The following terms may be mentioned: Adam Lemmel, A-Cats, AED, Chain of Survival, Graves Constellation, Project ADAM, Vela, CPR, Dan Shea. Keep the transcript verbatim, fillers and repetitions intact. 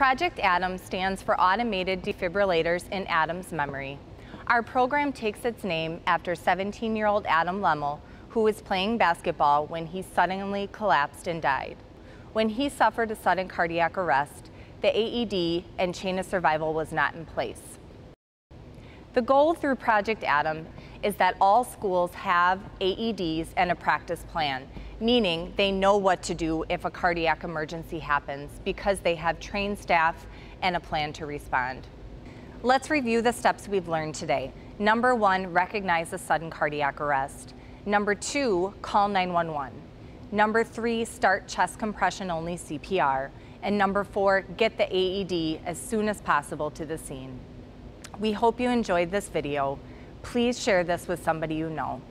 Project ADAM stands for Automated Defibrillators in Adam's Memory. Our program takes its name after seventeen-year-old Adam Lemmel, who was playing basketball when he suddenly collapsed and died. When he suffered a sudden cardiac arrest, the A E D and chain of survival was not in place. The goal through Project ADAM is that all schools have A E Ds and a practice plan, meaning they know what to do if a cardiac emergency happens because they have trained staff and a plan to respond. Let's review the steps we've learned today. Number one, recognize a sudden cardiac arrest. Number two, call nine one one. Number three, start chest compression only C P R. And number four, get the A E D as soon as possible to the scene. We hope you enjoyed this video. Please share this with somebody you know.